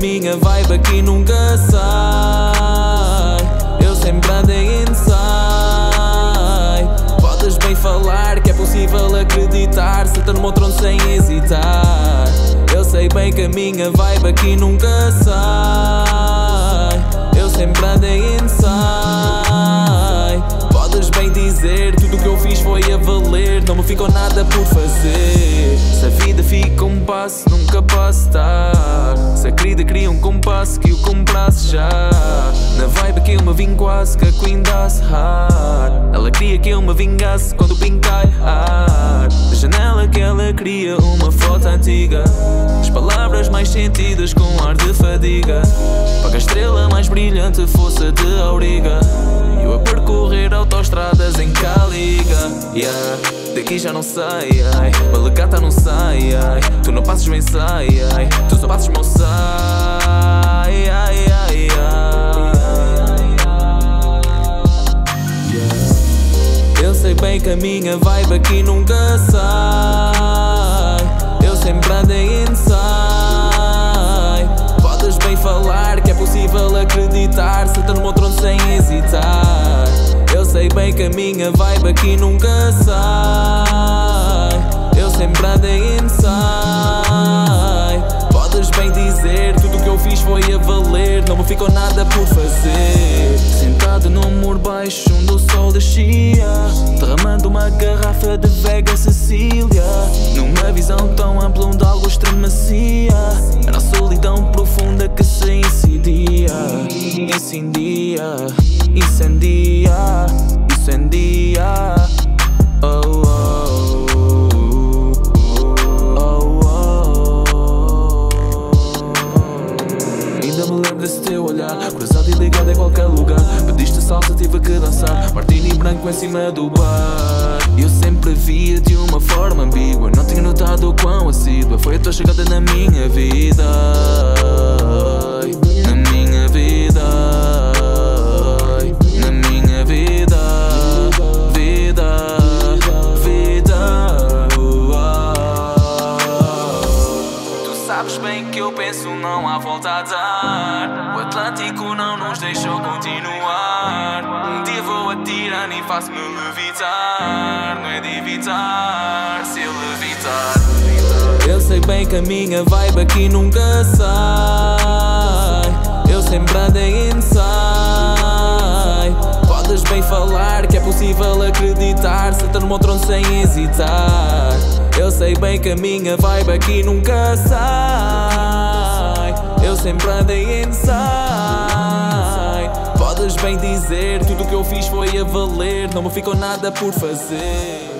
minha vibe aqui nunca sai. Eu sempre andei inside. Podes bem falar que é possível acreditar, sentar no meu trono sem hesitar. Eu sei bem que a minha vibe aqui nunca sai. Eu sempre andei inside. Podes bem dizer, tudo o que eu fiz foi a valer, não me ficou nada por fazer. Se a vida fica um passo, nunca posso estar. Se a querida cria um compasso, que o comprasse já. Na vibe que eu me vingasse, que a Queen dá-se hard. Ela queria que eu me vingasse quando brincar hard. Na janela que ela queria uma foto antiga. As palavras mais sentidas com ar de fadiga, para que a estrela mais brilhante fosse a de Auriga. Eu a percorrer autostradas em Caliga. Yeah, daqui já não sai, ai. Malegata não sai, ai. Tu não passas o ensaio, ai. Tu só passas o meu sai, ai, ai, ai, ai. Yeah. Eu sei bem que a minha vibe aqui nunca sai. Eu sempre andei inside. Podes bem falar que é possível acreditar, sentar no meu trono sem hesitar. Eu sei bem que a minha vibe aqui nunca sai. Eu sempre andei inside. Podes bem dizer, tudo o que eu fiz foi a valer, não me ficou nada por fazer. Sentado num muro baixo onde o sol descia, derramando uma garrafa de Vega Sicília, numa visão tão ampla onde algo estremecia, era a solidão profunda que se incidia. Incendia. Oh, oh, oh, oh, oh. Ainda me lembro desse teu olhar, cruzado e ligado em qualquer lugar. Pediste salsa, tive que dançar, martini branco em cima do bar. Eu sempre via de uma forma ambígua, não tinha notado o quão assídua foi a tua chegada na minha vida. Sabes bem que eu penso, não há volta a dar. O Atlântico não nos deixou continuar. Dia vou atirar, nem faço-me levitar. Não é de evitar, se eu levitar. Eu sei bem que a minha vibe aqui nunca sai. Eu sempre andei inside. Podes bem falar que é possível acreditar, sentar no meu trono sem hesitar. Eu sei bem que a minha vibe aqui nunca sai. Eu sempre andei inside. Podes bem dizer, tudo o que eu fiz foi a valer, não me ficou nada por fazer.